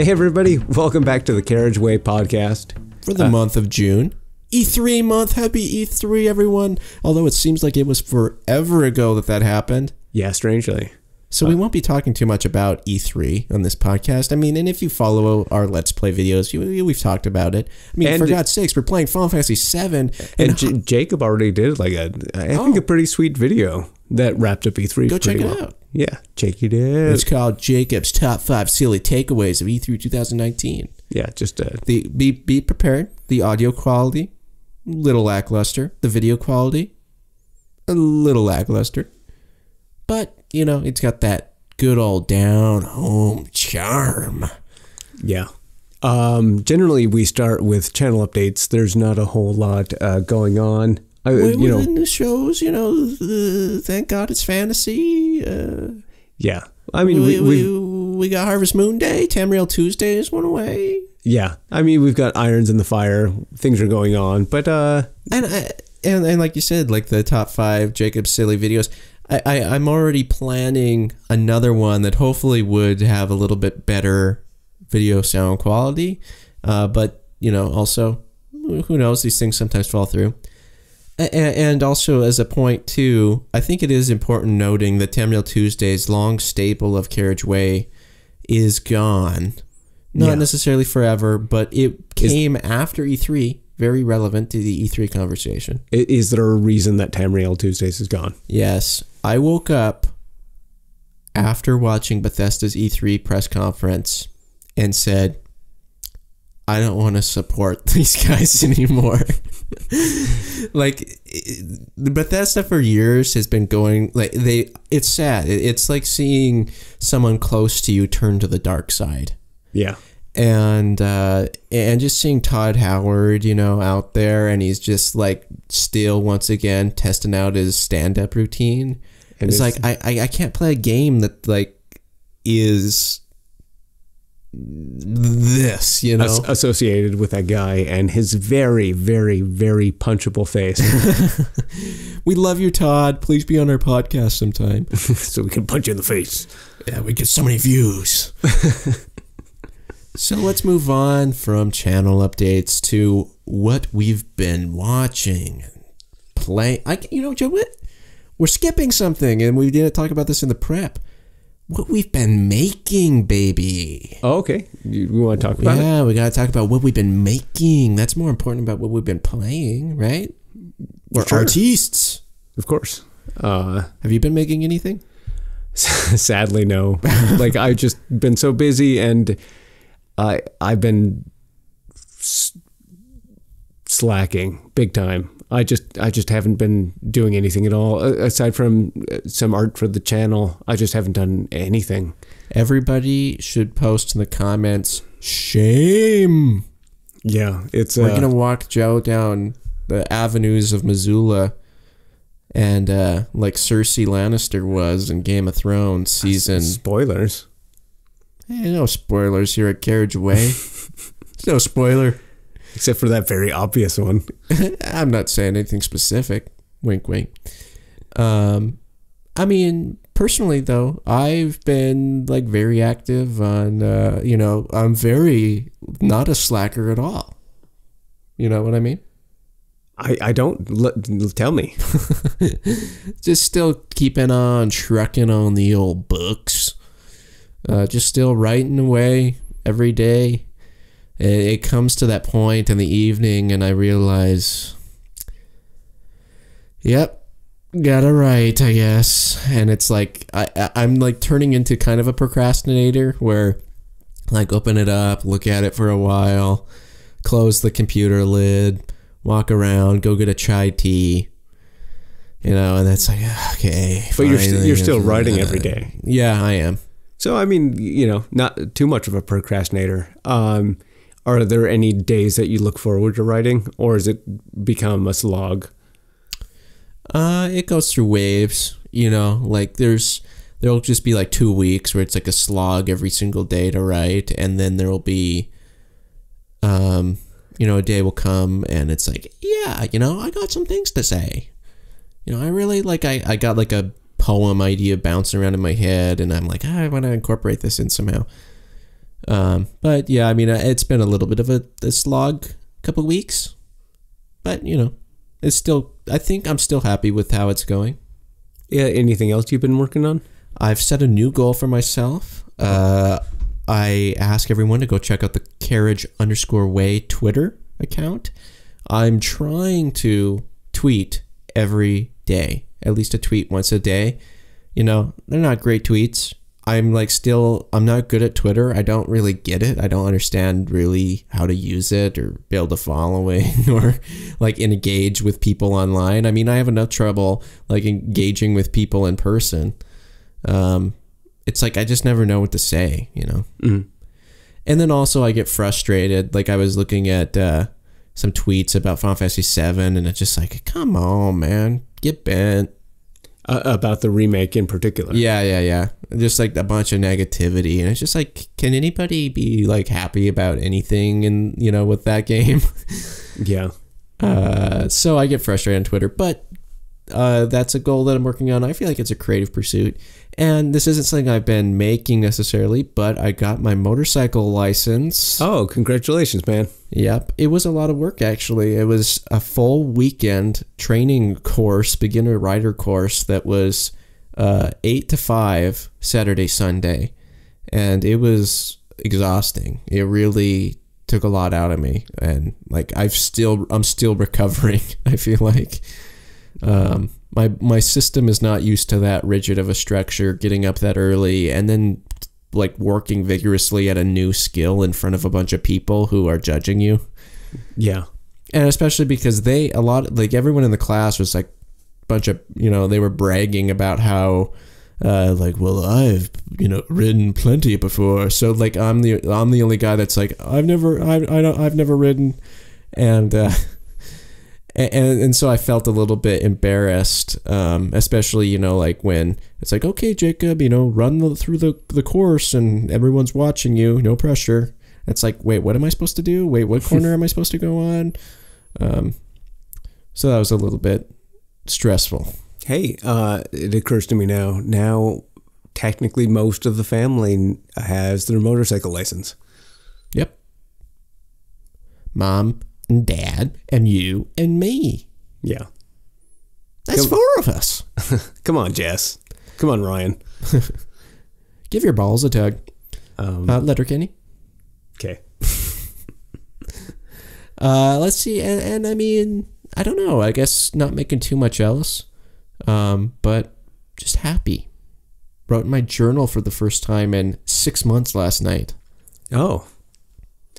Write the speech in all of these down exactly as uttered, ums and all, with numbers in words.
Hey everybody, welcome back to the Carriage Way podcast. For the uh, month of June. E three month, happy E three everyone. Although it seems like it was forever ago that that happened. Yeah, strangely. So uh, we won't be talking too much about E three on this podcast. I mean, and if you follow our Let's Play videos, you, we've talked about it. I mean, for God's sakes, we're playing Final Fantasy seven. And, and J Jacob already did, like, a, I think oh. a pretty sweet video that wrapped up E three. Go check it well. out. Yeah, check it out. It's called Jacob's Top five Silly Takeaways of E three two thousand nineteen. Yeah, just... Uh, the be, be prepared. The audio quality, little lackluster. The video quality, a little lackluster. But... you know, it's got that good old down-home charm. Yeah. Um, generally, we start with channel updates. There's not a whole lot uh, going on. I, Wait, you know, the shows, you know, uh, thank God it's fantasy. Uh, yeah. I mean, we, we, we, we got Harvest Moon Day. Tamriel Tuesday is one away. Yeah. I mean, we've got irons in the fire. Things are going on. But, uh... And, I, and, and like you said, like the top five Jacob's silly videos... I, I, I'm already planning another one that hopefully would have a little bit better video sound quality. Uh, but, you know, also, who knows? These things sometimes fall through. And, and also, as a point, too, I think it is important noting that Tamriel Tuesday's long staple of Carriage Way is gone. Not yeah. necessarily forever, but it came is, after E three. Very relevant to the E three conversation. Is there a reason that Tamriel Tuesdays is gone? Yes. I woke up after watching Bethesda's E three press conference and said, I don't want to support these guys anymore. Like, Bethesda for years has been going, like, they, it's sad. It's like seeing someone close to you turn to the dark side. Yeah. And uh, and just seeing Todd Howard, you know, out there, and he's just like still once again testing out his stand-up routine. And it's, it's like I I can't play a game that like is this, you know, associated with that guy and his very, very, very punchable face. We love you, Todd. Please be on our podcast sometime so we can punch you in the face. Yeah, we get so many views. So let's move on from channel updates to what we've been watching. Play, I, you know, Joe, we're skipping something, and we didn't talk about this in the prep. What we've been making, baby. Oh, okay. You, we want to talk about yeah, it? Yeah, we got to talk about what we've been making. That's more important about what we've been playing, right? We're sure. artists. Of course. Uh, Have you been making anything? Sadly, no. Like, I've just been so busy, and... I, I've been slacking big time. I just I just haven't been doing anything at all. Aside from some art for the channel, I just haven't done anything. Everybody should post in the comments, shame. Yeah. it's. We're uh, going to walk Joe down the avenues of Missoula and uh, like Cersei Lannister was in Game of Thrones season. Spoilers. Hey, no spoilers here at Carriage Way. No spoiler. Except for that very obvious one. I'm not saying anything specific. Wink, wink. Um, I mean, personally, though, I've been, like, very active on, uh, you know, I'm very not a slacker at all. You know what I mean? I, I don't. L tell me. Just still keeping on trucking on the old books. Uh, just still writing away every day. It, it comes to that point in the evening and I realize, yep, gotta write, I guess. And it's like, I, I'm like turning into kind of a procrastinator where like open it up, look at it for a while, close the computer lid, walk around, go get a chai tea. You know, and that's like, okay. But you're, st you're still writing uh, every day. Yeah, I am. So, I mean, you know, not too much of a procrastinator. Um, are there any days that you look forward to writing, or has it become a slog? Uh, it goes through waves, you know, like there's, there'll just be like two weeks where it's like a slog every single day to write. And then there'll be, um, you know, a day will come and it's like, yeah, you know, I got some things to say. You know, I really like, I, I got like a poem idea bouncing around in my head and I'm like, ah, I want to incorporate this in somehow. Um, but yeah, I mean, it's been a little bit of a, a slog couple weeks, but you know, it's still, I think I'm still happy with how it's going. Yeah. Anything else you've been working on? I've set a new goal for myself. Uh, I ask everyone to go check out the Carriage underscore Way Twitter account. I'm trying to tweet every day, at least a tweet once a day. You know, they're not great tweets. I'm like still, I'm not good at Twitter. I don't really get it. I don't understand really how to use it or build a following or like engage with people online. I mean, I have enough trouble like engaging with people in person. Um, it's like, I just never know what to say, you know? Mm. And then also I get frustrated. Like I was looking at, uh, some tweets about Final Fantasy seven, and it's just like, come on, man, get bent. Uh, about the remake in particular. Yeah, yeah, yeah. Just like a bunch of negativity, and it's just like, can anybody be like happy about anything? And you know, with that game. Yeah. Uh, so I get frustrated on Twitter, but uh, that's a goal that I'm working on. I feel like it's a creative pursuit, and this isn't something I've been making necessarily, but I got my motorcycle license. Oh, congratulations, man. Yep. It was a lot of work, actually. It was a full weekend training course, beginner rider course, that was uh, eight to five Saturday, Sunday. And it was exhausting. It really took a lot out of me. And like, I've still, I'm still recovering, I feel like. Um, my, my system is not used to that rigid of a structure, getting up that early and then like working vigorously at a new skill in front of a bunch of people who are judging you. Yeah. And especially because they, a lot, like everyone in the class was like a bunch of, you know, they were bragging about how, uh, like, well, I've, you know, ridden plenty before. So like, I'm the, I'm the only guy that's like, I've never, I, I don't, I've never ridden. And, uh, And, and so I felt a little bit embarrassed, um, especially, you know, like when it's like, okay, Jacob, you know, run the, through the, the course and everyone's watching you, no pressure. It's like, wait, what am I supposed to do? Wait, what corner am I supposed to go on? Um, so that was a little bit stressful. Hey, uh, it occurs to me now, now technically most of the family has their motorcycle license. Yep. Mom and Dad and you and me. Yeah. That's Come, four of us. Come on, Jess. Come on, Ryan. Give your balls a tug. Um, uh, Letterkenny. Okay. uh, let's see. And, and I mean, I don't know. I guess not making too much else, um, but just happy. Wrote in my journal for the first time in six months last night. Oh.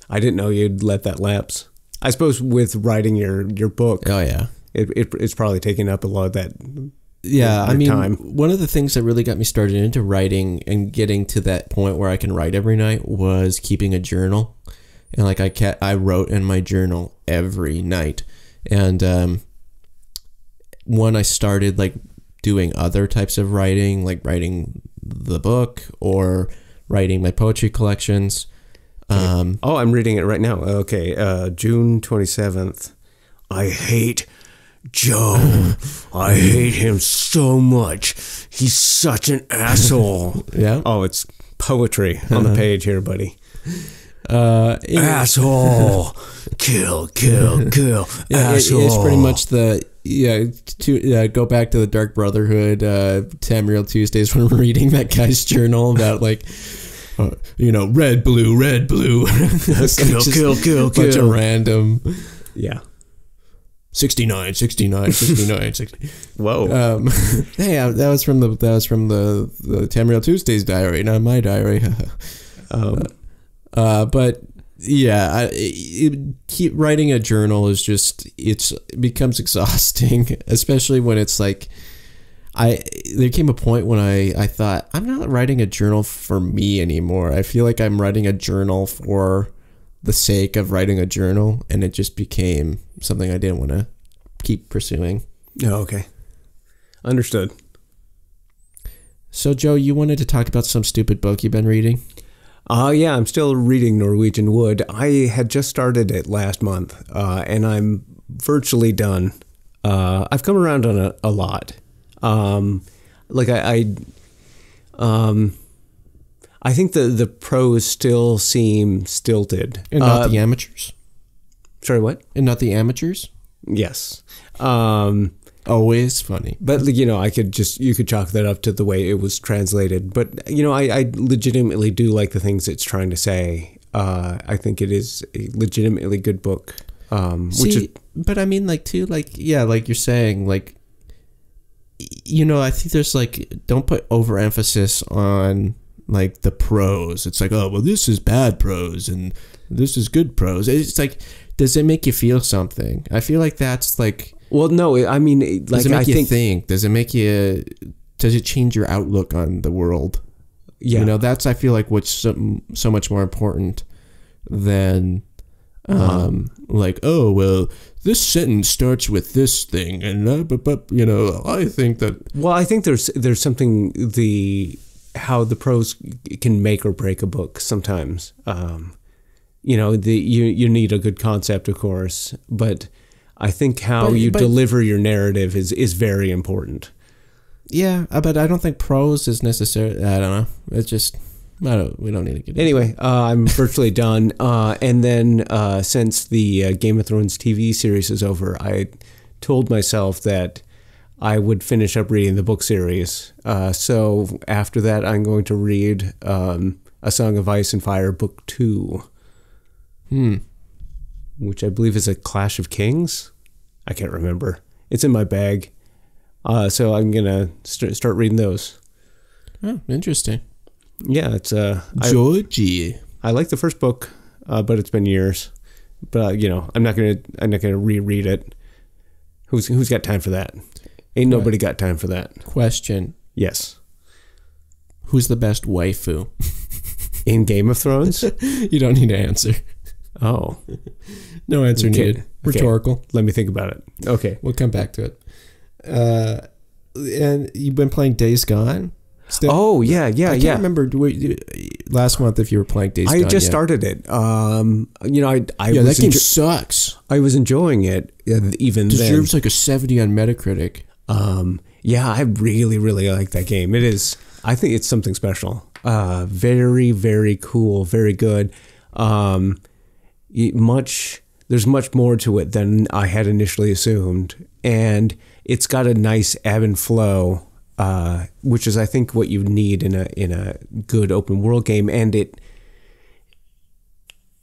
I didn't know you'd let that lapse. I suppose with writing your, your book, oh yeah, it, it it's probably taking up a lot of that. Yeah, I mean, time. One of the things that really got me started into writing and getting to that point where I can write every night was keeping a journal, and like I kept, I wrote in my journal every night, and um, when I started like doing other types of writing, like writing the book or writing my poetry collections. Um, oh, I'm reading it right now. Okay, uh, June twenty-seventh. I hate Joe. I hate him so much. He's such an asshole. Yeah. Oh, it's poetry on the page here, buddy. Uh, it, asshole. Kill, kill, kill. Yeah, asshole. It, it's pretty much the yeah. To uh, go back to the Dark Brotherhood, uh, Tamriel Tuesdays when we're reading that guy's journal about like. Uh, you know, red, blue, red, blue. kill, kill, kill, kill. Bunch of random. Yeah. sixty-nine, sixty-nine, sixty-nine, sixty. Whoa. Um, hey, I, that was from the that was from the, the Tamriel Tuesday's diary, not my diary. um, uh, but yeah, I it, keep writing a journal is just it's it becomes exhausting, especially when it's like. I there came a point when I, I thought, I'm not writing a journal for me anymore. I feel like I'm writing a journal for the sake of writing a journal, and it just became something I didn't want to keep pursuing. Oh, okay. Understood. So, Joe, you wanted to talk about some stupid book you've been reading? Uh, yeah, I'm still reading Norwegian Wood. I had just started it last month, uh, and I'm virtually done. Uh, I've come around on a, a lot. Um, like I, I, um, I think the the pros still seem stilted. And not uh, the amateurs. Sorry, what? And not the amateurs? Yes. Um, Always funny. But, you know, I could just, you could chalk that up to the way it was translated. But, you know, I, I legitimately do like the things it's trying to say. Uh, I think it is a legitimately good book. Um, See, which is, but I mean, like, too, like, yeah, like you're saying, like, you know, I think there's, like, don't put overemphasis on, like, the prose. It's like, oh, well, this is bad prose and this is good prose. It's like, does it make you feel something? I feel like that's, like... Well, no, I mean... Like, does it make I you think, think? Does it make you... Does it change your outlook on the world? Yeah. You know, that's, I feel like, what's so, so much more important than... Uh-huh. Um, like, oh, well, this sentence starts with this thing, and uh, but, but you know, I think that. Well, I think there's there's something the how the prose can make or break a book sometimes. Um, you know, the you you need a good concept, of course, but I think how but, you but, deliver your narrative is is very important. Yeah, but I don't think prose is necessarily. I don't know. It's just. I don't, we don't need to get anyway, uh, I'm virtually done. Uh, and then uh, since the uh, Game of Thrones T V series is over, I told myself that I would finish up reading the book series. Uh, so after that, I'm going to read um, A Song of Ice and Fire, Book two. Hmm. Which I believe is A Clash of Kings? I can't remember. It's in my bag. Uh, so I'm going to st start reading those. Oh, interesting. Yeah, it's uh, Georgie. I, I like the first book, uh, but it's been years. But uh, you know, I'm not gonna, I'm not gonna reread it. Who's who's got time for that? Ain't nobody got time for that. Question. Yes. Who's the best waifu in Game of Thrones? You don't need to answer. Oh, no answer okay. needed. Rhetorical. Okay. Let me think about it. Okay, we'll come back to it. Uh, and you've been playing Days Gone. Still, oh yeah, yeah, yeah. I can't yeah. remember last month if you were playing Days Gone. I just yet. started it. Um, you know, I, I yeah, was that game sucks. I was enjoying it even then. Deserves like a seventy on Metacritic. Um, yeah, I really, really like that game. It is. I think it's something special. Uh, very, very cool. Very good. Um, much. There's much more to it than I had initially assumed, and it's got a nice ebb and flow. Uh, which is, I think, what you need in a in a good open world game, and it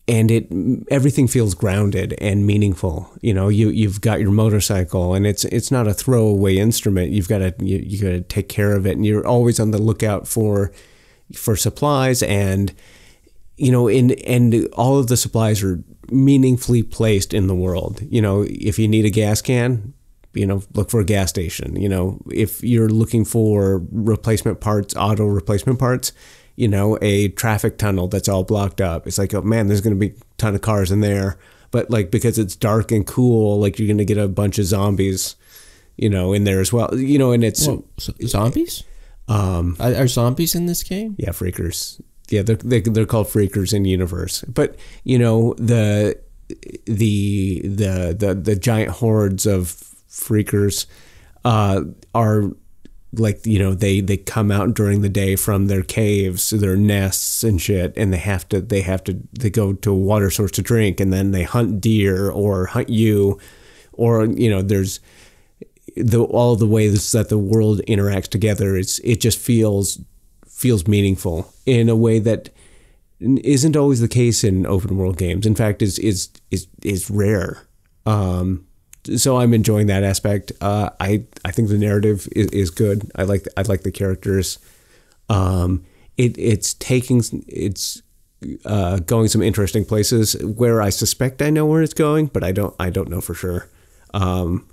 and it everything feels grounded and meaningful. You know, you you've got your motorcycle, and it's it's not a throwaway instrument. You've got to you, you got to take care of it, and you're always on the lookout for for supplies, and you know, in and all of the supplies are meaningfully placed in the world. You know, if you need a gas can. You know, look for a gas station. You know, if you're looking for replacement parts, auto replacement parts, you know, a traffic tunnel that's all blocked up. It's like, oh man, there's going to be a ton of cars in there. But like, because it's dark and cool, like you're going to get a bunch of zombies, you know, in there as well. You know, and it's... Whoa, so zombies? Um, are, are zombies in this game? Yeah, freakers. Yeah, they're, they, they're called freakers in universe. But, you know, the the the the, the giant hordes of... freakers uh, are like, you know, they, they come out during the day from their caves, their nests and shit. And they have to, they have to, they go to a water source to drink, and then they hunt deer or hunt you, or, you know, there's the, all the ways that the world interacts together. It's, it just feels, feels meaningful in a way that isn't always the case in open world games. In fact, is, is, is, is rare. Um, So I'm enjoying that aspect. Uh, I I think the narrative is, is good. I like the, I like the characters. Um, it it's taking it's uh, going some interesting places where I suspect I know where it's going, but I don't I don't know for sure. Um,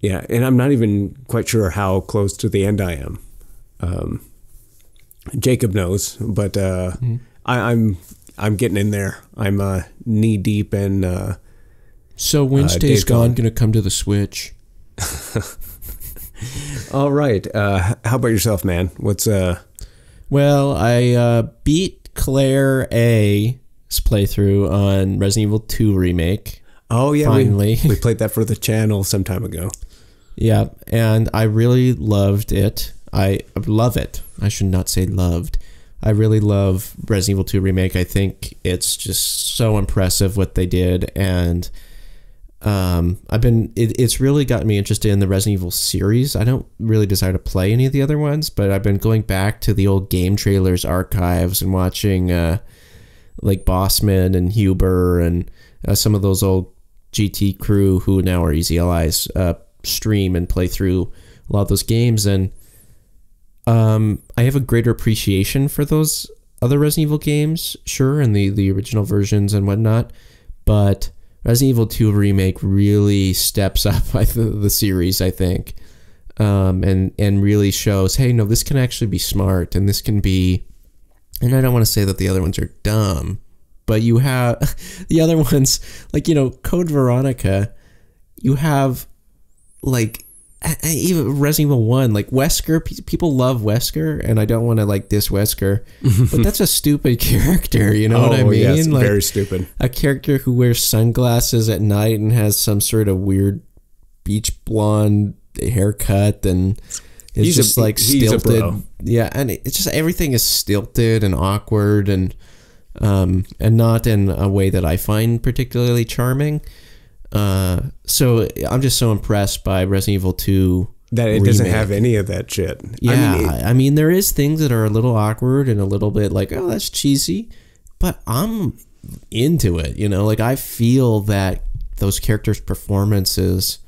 yeah, and I'm not even quite sure how close to the end I am. Um, Jacob knows, but uh, mm-hmm. I, I'm I'm getting in there. I'm uh, knee deep in. Uh, So Wednesday's uh, gone, gone gonna come to the Switch. All right. Uh, how about yourself, man? What's uh? Well, I uh, beat Claire A's playthrough on Resident Evil two Remake. Oh yeah, finally we, we played that for the channel some time ago. Yeah, and I really loved it. I love it. I should not say loved. I really love Resident Evil two Remake. I think it's just so impressive what they did, and um, I've been it, it's really gotten me interested in the Resident Evil series. I don't really desire to play any of the other ones, but I've been going back to the old game trailers archives and watching uh, like Bossman and Huber and uh, some of those old G T crew who now are easy allies uh, stream and play through a lot of those games, and Um, I have a greater appreciation for those other Resident Evil games, sure, and the, the original versions and whatnot, but Resident Evil two Remake really steps up the series, I think, um, and, and really shows, hey, no, this can actually be smart, and this can be, and I don't want to say that the other ones are dumb, but you have, the other ones, like, you know, Code Veronica, you have, like, even Resident Evil one, like Wesker, people love Wesker, and I don't want to like diss Wesker, but that's a stupid character, you know oh, what I mean? Yes, like, very stupid. A character who wears sunglasses at night and has some sort of weird beach blonde haircut, and it's he's just a, like stilted. Yeah, and it's just everything is stilted and awkward, and um, and not in a way that I find particularly charming. Uh, so I'm just so impressed by Resident Evil two that it remake. Doesn't have any of that shit. Yeah, I mean, it, I mean, there is things that are a little awkward and a little bit like, oh, that's cheesy, but I'm into it. You know, like I feel that those characters' performances,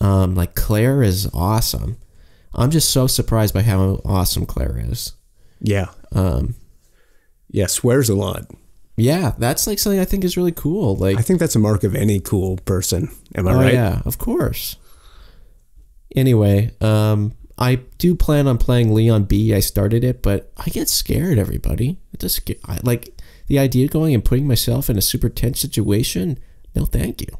um, like Claire is awesome. I'm just so surprised by how awesome Claire is. Yeah. Um, yeah, swears a lot. Yeah, that's like something I think is really cool. Like I think that's a mark of any cool person. Am I oh, right? Yeah, of course. Anyway, um, I do plan on playing Leon B. I started it, but I get scared, everybody. It just I, like the idea of going and putting myself in a super tense situation. No, thank you.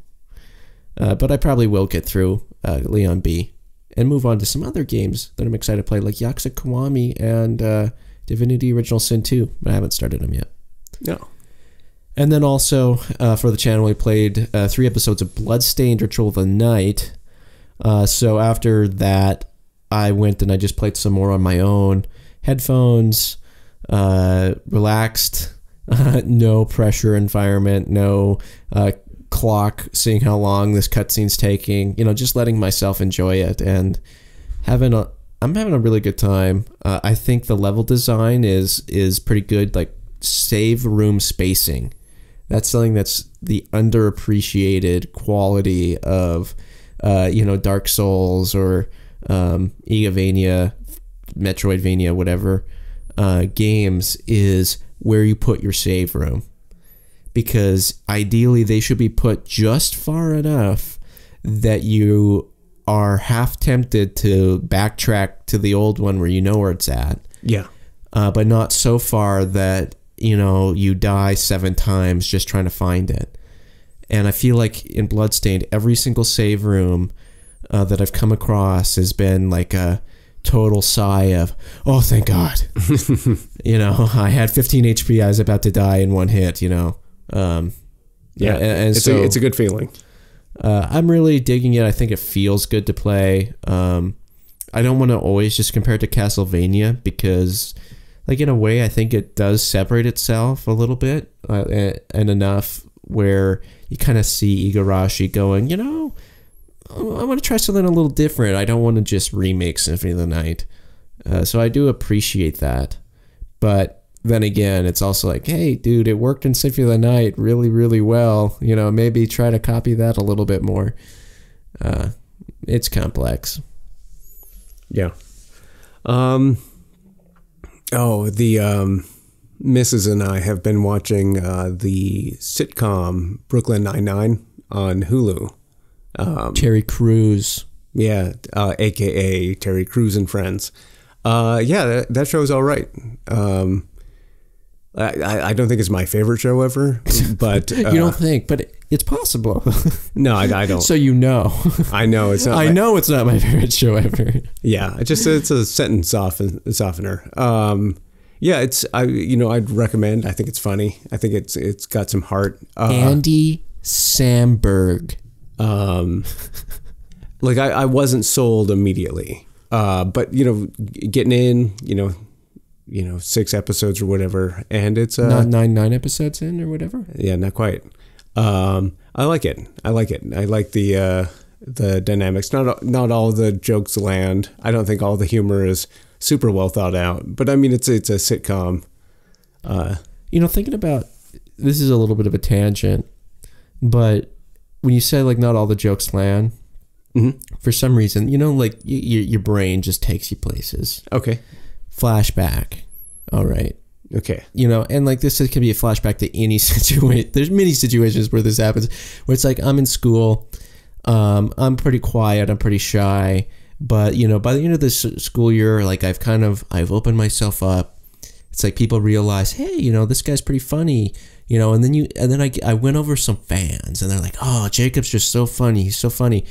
Uh, but I probably will get through uh, Leon B. and move on to some other games that I'm excited to play, like Yakuza Kiwami and uh, Divinity Original Sin two. But I haven't started them yet. No. And then also, uh, for the channel, we played uh, three episodes of Bloodstained Ritual of the Night. Uh, so after that, I went and I just played some more on my own. Headphones, uh, relaxed, uh, no pressure environment, no uh, clock, seeing how long this cutscene's taking. You know, just letting myself enjoy it and having a, I'm having a really good time. Uh, I think the level design is is pretty good, like save room spacing. That's something that's the underappreciated quality of, uh, you know, Dark Souls or um, Evangelion, Metroidvania, whatever uh, games is where you put your save room. Because ideally they should be put just far enough that you are half tempted to backtrack to the old one where you know where it's at. Yeah. Uh, but not so far that you know, you die seven times just trying to find it. And I feel like in Bloodstained, every single save room uh, that I've come across has been like a total sigh of, oh, thank God. You know, I had fifteen H P. I was about to die in one hit, you know. Um, yeah, and, and it's, so, a, it's a good feeling. Uh, I'm really digging it. I think it feels good to play. Um, I don't want to always just compare it to Castlevania because... Like, in a way, I think it does separate itself a little bit uh, and, and enough where you kind of see Igarashi going, you know, I want to try something a little different. I don't want to just remake Symphony of the Night. Uh, so I do appreciate that. But then again, it's also like, hey, dude, it worked in Symphony of the Night really, really well. You know, maybe try to copy that a little bit more. Uh, it's complex. Yeah. Um... Oh, the um, Missus and I have been watching uh, the sitcom Brooklyn Nine-Nine on Hulu. Um, Terry Crews. Yeah, uh, a k a. Terry Crews and Friends. Uh, yeah, that, that show's all right. Um, I, I don't think it's my favorite show ever, but... Uh, you don't think, but it, it's possible. No, I, I don't. So you know. I know. It's not. I my, know it's not my favorite show ever. Yeah, it just it's a sentence soften, softener. Um, yeah, it's, I you know, I'd recommend. I think it's funny. I think it's it's got some heart. Uh, Andy Samberg. Um, like, I, I wasn't sold immediately. Uh, but, you know, getting in, you know... you know, six episodes or whatever, and it's uh, not nine nine episodes in or whatever. Yeah, not quite. Um, I like it. I like it. I like the uh, the dynamics. Not not all the jokes land. I don't think all the humor is super well thought out. But I mean, it's it's a sitcom. Uh, you know, thinking about this is a little bit of a tangent, but when you say like not all the jokes land, mm-hmm. for some reason, you know, like y y your brain just takes you places. Okay. Flashback. All right. Okay. You know, and like this, it can be a flashback to any situation. There's many situations where this happens, where it's like, I'm in school. Um, I'm pretty quiet. I'm pretty shy. But, you know, by the end of this school year, like I've kind of, I've opened myself up. It's like people realize, hey, you know, this guy's pretty funny, you know, and then you, and then I, I went over some fans and they're like, oh, Jacob's just so funny. He's so funny.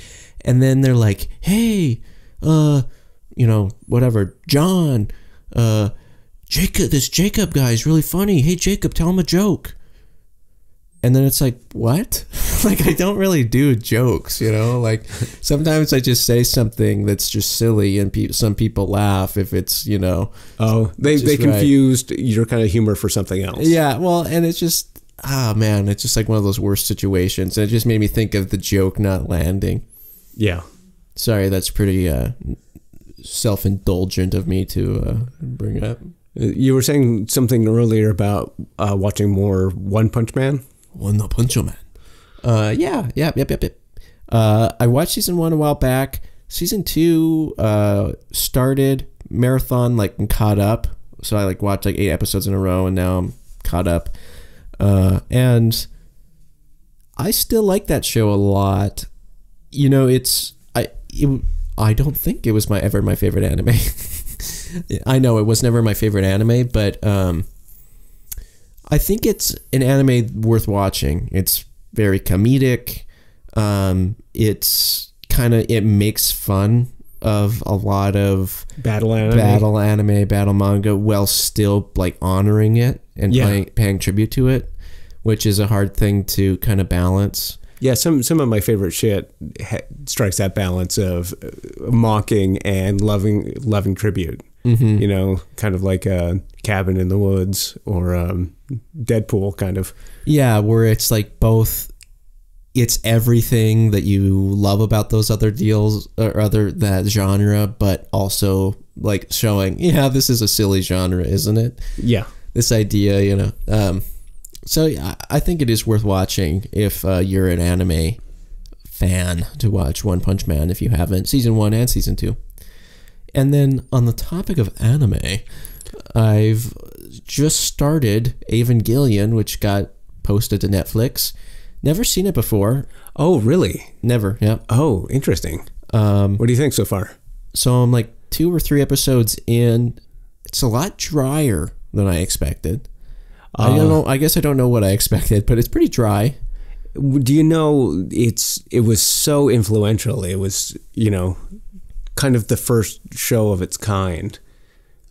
And then they're like, hey, uh, you know, whatever, John, uh, Jacob, this Jacob guy is really funny. Hey, Jacob, tell him a joke. And then it's like, what? Like, I don't really do jokes, you know? Like, sometimes I just say something that's just silly, and pe some people laugh if it's, you know. Oh, they, they confused right. your kind of humor for something else. Yeah, well, and it's just, ah, man, it's just like one of those worst situations. And it just made me think of the joke not landing. Yeah. Sorry, that's pretty uh, self-indulgent of me to uh, bring up. You were saying something earlier about uh, watching more One Punch Man. One Punch Man. Uh, yeah, yeah, yep, yep, yep. Uh, I watched season one a while back. Season two uh, started marathon, like, and caught up. So I like watched like eight episodes in a row, and now I'm caught up. Uh, and I still like that show a lot. You know, it's I. It, I don't think it was my ever my favorite anime. I know it was never my favorite anime, but um, I think it's an anime worth watching. It's very comedic. Um, it's kind of, it makes fun of a lot of battle anime, battle anime, battle manga, while still like honoring it and yeah. paying, paying tribute to it, which is a hard thing to kind of balance. Yeah, some some of my favorite shit ha strikes that balance of mocking and loving loving tribute. Mm-hmm. You know, kind of like a Cabin in the Woods or um, Deadpool, kind of. Yeah, where it's like both. It's everything that you love about those other deals or other that genre, but also like showing, yeah, this is a silly genre, isn't it? Yeah, this idea, you know. Um, So yeah, I think it is worth watching if uh, you're an anime fan to watch One Punch Man if you haven't. Season one and season two. And then on the topic of anime, I've just started Evangelion, which got posted to Netflix. Never seen it before. Oh, really? Never, yeah. Oh, interesting. Um, what do you think so far? So I'm like two or three episodes in. It's a lot drier than I expected. I don't know. I guess I don't know what I expected, but it's pretty dry. Do you know? It's it was so influential. It was, you know, kind of the first show of its kind.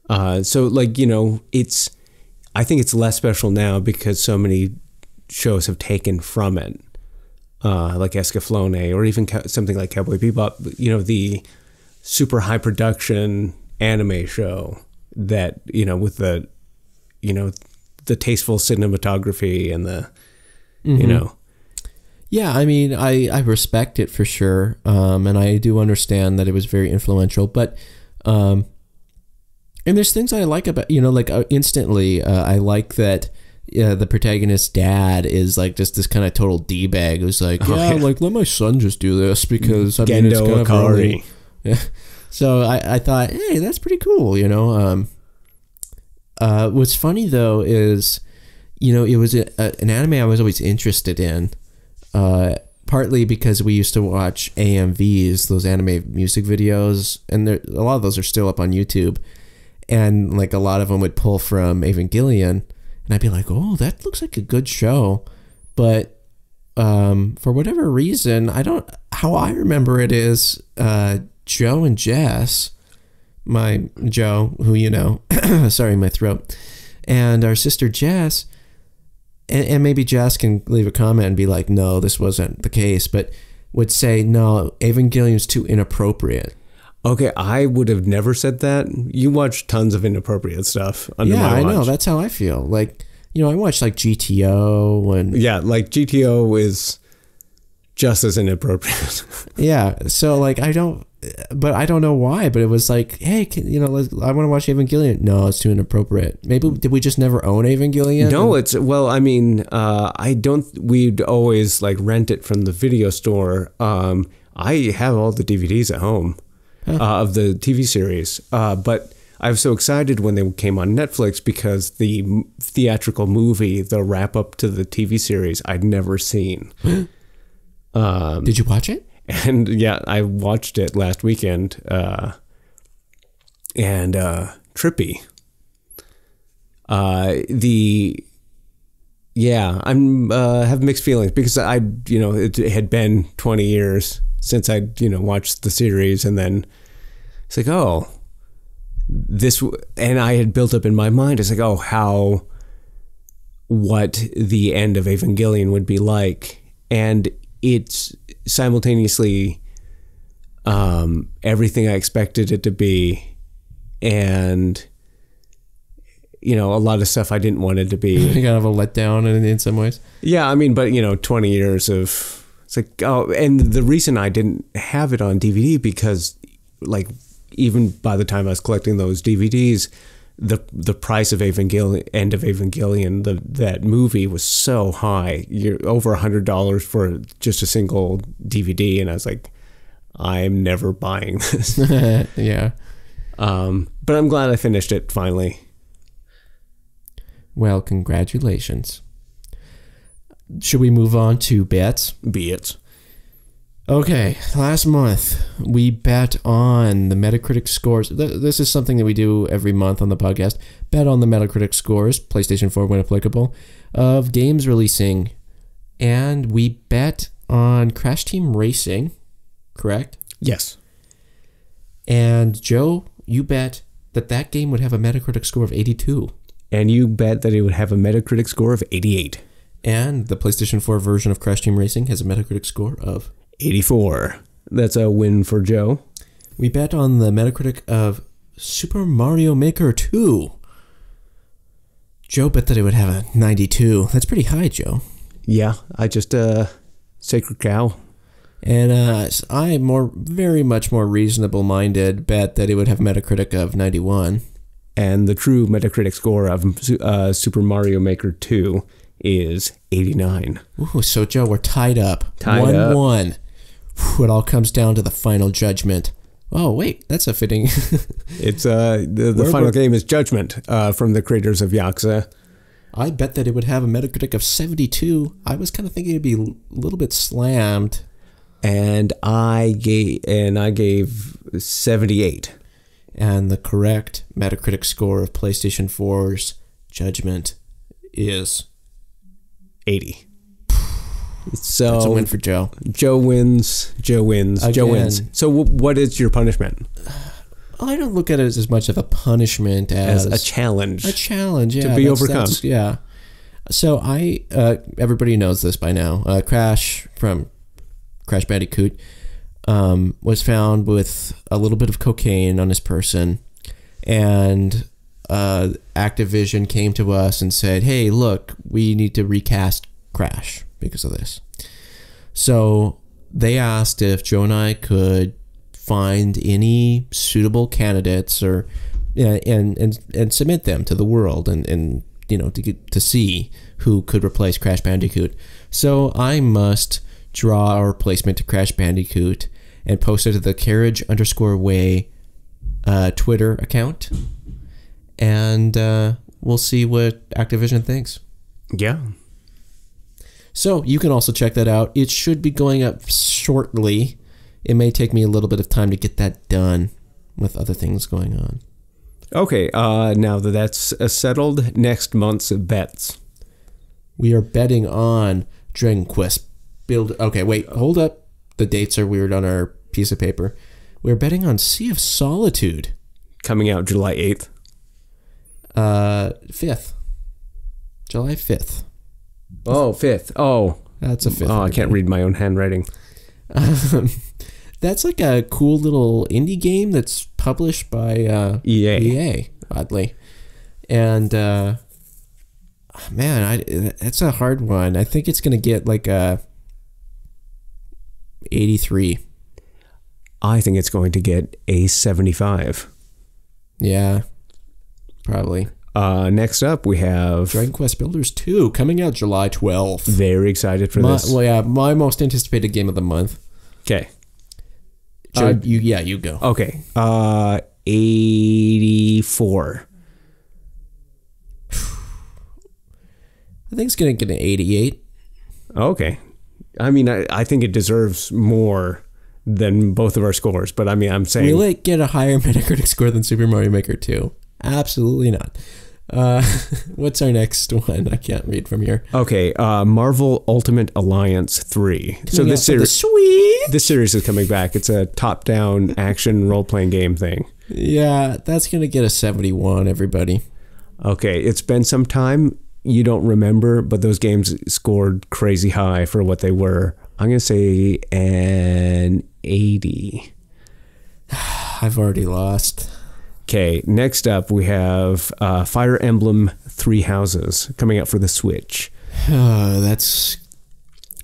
Uh, so like, you know, it's. I think it's less special now because so many shows have taken from it, uh, like Escaflowne or even something like Cowboy Bebop. You know, the super high production anime show that, you know, with the, you know. The tasteful cinematography and the, mm-hmm. you know. Yeah, I mean, I, I respect it for sure. Um, and I do understand that it was very influential. But, um, and there's things I like about, you know, like uh, instantly, uh, I like that uh, the protagonist's dad is like just this kind of total D-bag who's like, oh, yeah, yeah, like, let my son just do this because I Gendo mean, it's kind Akari. Of really, yeah. So I, I thought, hey, that's pretty cool, you know. Um, Uh, what's funny though is, you know, it was a, a, an anime I was always interested in, uh, partly because we used to watch A M Vs, those anime music videos, and there, a lot of those are still up on YouTube, and like a lot of them would pull from Evangelion, and I'd be like, oh, that looks like a good show, but um, for whatever reason, I don't. How I remember it is, uh, Joe and Jess. My Joe, who you know, sorry, my throat, and our sister Jess, and, and maybe Jess can leave a comment and be like, no, this wasn't the case, but would say, no, Evangelion's too inappropriate. Okay, I would have never said that. You watch tons of inappropriate stuff. Under yeah, my I watch. know. That's how I feel. Like, you know, I watch like G T O and yeah, like G T O is just as inappropriate. Yeah. So like, I don't, but I don't know why. But it was like, hey, can, you know, let's, I want to watch Evangelion. No, it's too inappropriate. Maybe did we just never own Evangelion? No, it's well, I mean, uh, I don't. We'd always like rent it from the video store. Um, I have all the D V Ds at home. Huh. Uh, of the T V series. Uh, but I was so excited when they came on Netflix because the m theatrical movie, the wrap up to the T V series, I'd never seen. um, Did you watch it? And yeah, I watched it last weekend. Uh, and uh, trippy. Uh, the yeah, I'm uh, have mixed feelings because I, you know, it, it had been twenty years. Since I, you know, watched the series, and then it's like, oh, this, and I had built up in my mind, it's like, oh, how, what the end of Evangelion would be like, and it's simultaneously um, everything I expected it to be, and, you know, a lot of stuff I didn't want it to be. Kind of a letdown in, in some ways. Yeah, I mean, but, you know, twenty years of... It's like, oh, and the reason I didn't have it on D V D because, like, even by the time I was collecting those D V Ds, the the price of Evangelion, End of Evangelion, the that movie was so high. You're over a hundred dollars for just a single D V D, and I was like, I'm never buying this. Yeah, um, but I'm glad I finished it finally. Well, congratulations. Should we move on to bets? Bets. Okay, last month we bet on the Metacritic scores. This is something that we do every month on the podcast. Bet on the Metacritic scores, PlayStation four when applicable, of games releasing. And we bet on Crash Team Racing, correct? Yes. And Joe, you bet that that game would have a Metacritic score of eighty-two. And you bet that it would have a Metacritic score of eighty-eight. And the PlayStation four version of Crash Team Racing has a Metacritic score of... eighty-four. That's a win for Joe. We bet on the Metacritic of Super Mario Maker two. Joe bet that it would have a ninety-two. That's pretty high, Joe. Yeah, I just... Uh, sacred cow. And uh, I, more, very much more reasonable-minded, bet that it would have a Metacritic of ninety-one. And the true Metacritic score of uh, Super Mario Maker two... is eighty-nine. Ooh, so Joe, we're tied up. Tied one, up. One. It all comes down to the final judgment. Oh, wait, that's a fitting. It's uh, the, the final game is Judgment uh, from the creators of Yakuza. I bet that it would have a Metacritic of seventy-two. I was kind of thinking it'd be a little bit slammed. And I gave and I gave seventy-eight. And the correct Metacritic score of PlayStation four's Judgment is eighty. So that's a win for Joe. Joe wins. Joe wins. Again. Joe wins. So w what is your punishment? I don't look at it as much of a punishment as, as a challenge. A challenge, yeah, to be that's, overcome. That's, yeah. So I, uh, everybody knows this by now. Uh, Crash from Crash Bandicoot um, was found with a little bit of cocaine on his person, and. Uh, Activision came to us and said, hey, look, we need to recast Crash because of this. So they asked if Joe and I could find any suitable candidates or uh, and, and and submit them to the world and, and you know, to, get, to see who could replace Crash Bandicoot. So I must draw a replacement to Crash Bandicoot and post it to the Carriage underscore Way uh, Twitter account. And uh, we'll see what Activision thinks. Yeah. So you can also check that out. It should be going up shortly. It may take me a little bit of time to get that done with other things going on. Okay. Uh, now that that's settled, next month's bets. We are betting on Dragon Quest Build. Okay, wait. Hold up. The dates are weird on our piece of paper. We're betting on Sea of Solitude. Coming out July eighth. Uh, fifth, July fifth. Oh, fifth. Oh, that's a fifth. Oh, I can't read my own handwriting. Um, That's like a cool little indie game that's published by uh, E A, oddly. And uh, man, I, that's a hard one. I think it's going to get like a eighty-three. I think it's going to get a seventy-five. Yeah, probably. Uh, next up, we have Dragon Quest Builders two coming out July twelfth. Very excited for my, this. Well, yeah, my most anticipated game of the month. Okay. Uh, you, yeah, you go. Okay. Uh, eighty-four. I think it's going to get an eighty-eight. Okay. I mean, I, I think it deserves more than both of our scores, but I mean, I'm saying... Will it get a higher Metacritic score than Super Mario Maker two? Absolutely not. Uh, what's our next one? I can't read from here. Okay, uh, Marvel Ultimate Alliance three. Coming so this series, sweet. This series is coming back. It's a top-down action role-playing game thing. Yeah, that's gonna get a seventy-one. Everybody. Okay, it's been some time. You don't remember, but those games scored crazy high for what they were. I'm gonna say an eighty. I've already lost. Okay, next up we have uh, Fire Emblem Three Houses coming out for the Switch. Oh, that's...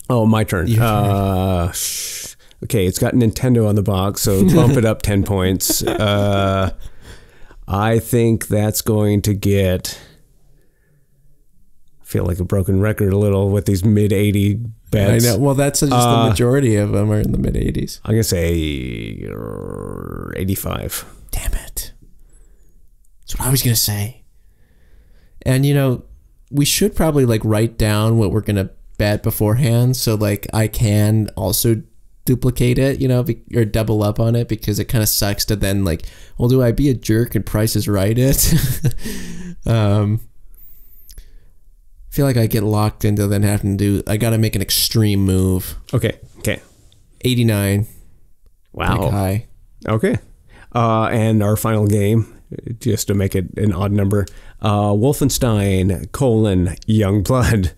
Oh, my turn. Uh, okay, it's got Nintendo on the box, so bump it up ten points. Uh, I think that's going to get... I feel like a broken record a little with these mid eighty bets. I know. Well, that's just uh, the majority of them are in the mid eighties. I'm going to say eighty-five. Damn it. That's what I was going to say. And, you know, we should probably, like, write down what we're going to bet beforehand so, like, I can also duplicate it, you know, be, or double up on it, because it kind of sucks to then, like, well, do I be a jerk and Price is Right it? um, I feel like I get locked into then having to do... I got to make an extreme move. Okay. Okay. eighty-nine. Wow. Like high. Okay. Uh, and our final game... just to make it an odd number, uh, Wolfenstein colon Youngblood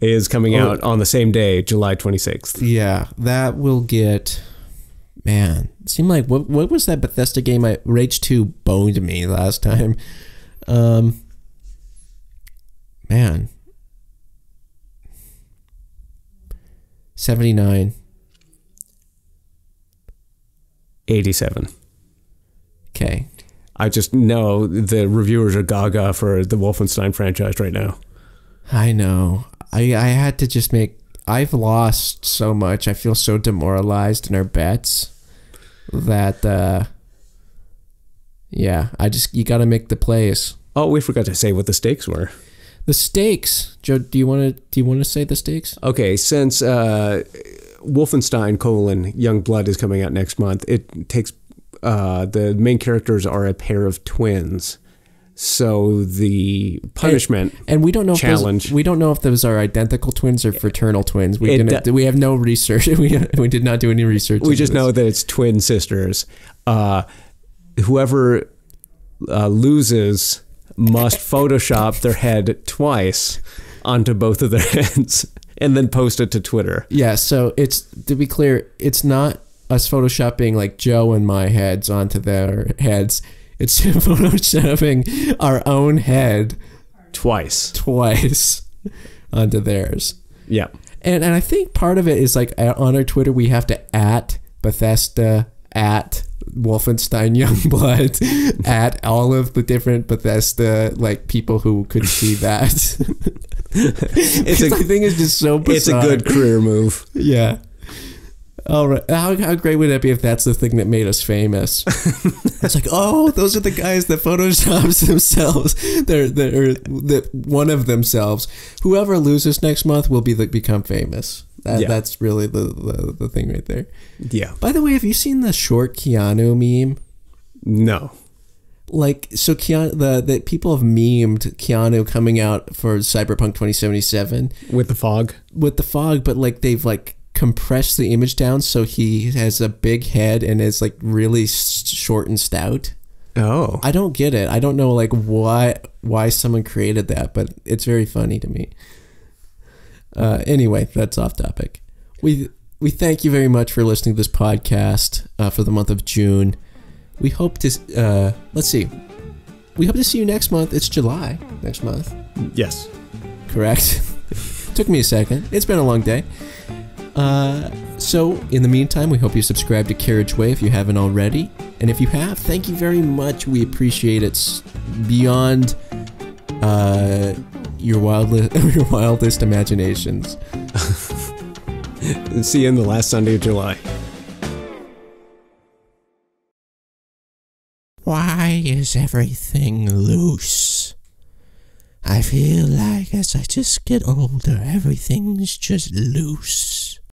is coming oh. out on the same day, July twenty-sixth. Yeah, that will get... Man, it seemed like... What, what was that Bethesda game? I, Rage two boned me last time. Um, man. seventy-nine. eighty-seven. Okay. I just know the reviewers are gaga for the Wolfenstein franchise right now. I know. I, I had to just make... I've lost so much. I feel so demoralized in our bets that, uh... yeah, I just... You gotta make the plays. Oh, we forgot to say what the stakes were. The stakes! Joe, do you want to do you want to say the stakes? Okay, since uh, Wolfenstein colon Youngblood is coming out next month, it takes... Uh, the main characters are a pair of twins, so the punishment and, and we don't know challenge. If those, we don't know if those are identical twins or fraternal twins. We didn't. We have no research. we we did not do any research. We just this. know that it's twin sisters. Uh, whoever uh, loses must Photoshop their head twice onto both of their heads and then post it to Twitter. Yeah. So it's to be clear, it's not us photoshopping like Joe and my heads onto their heads. It's photoshopping our own head twice, twice onto theirs. Yeah, and and I think part of it is like on our Twitter we have to at Bethesda, at Wolfenstein Youngblood, at all of the different Bethesda like people who could see that. It's a, I think it's just so bizarre. It's a good career move. Yeah. All right. How, how great would that be if that's the thing that made us famous? It's like, oh, those are the guys that photoshops themselves. They're, they're, they're one of themselves. Whoever loses next month will be the, become famous. That, yeah. That's really the, the the thing right there. Yeah. By the way, have you seen the short Keanu meme? No. Like, so Keanu, the, the people have memed Keanu coming out for Cyberpunk twenty seventy-seven. With the fog? With the fog, but like they've like... compress the image down so he has a big head and is like really short and stout. Oh, I don't get it. I don't know like why why someone created that, but it's very funny to me. Uh, anyway, that's off topic. We we thank you very much for listening to this podcast uh, for the month of June. We hope to, uh, let's see. We hope to see you next month. It's July next month. Yes. Correct. Took me a second. It's been a long day. Uh, so, in the meantime, we hope you subscribe to Carriage Way if you haven't already. And if you have, thank you very much. We appreciate it beyond uh, your, wildest, your wildest imaginations. See you in the last Sunday of July. Why is everything loose? I feel like as I just get older, everything's just loose.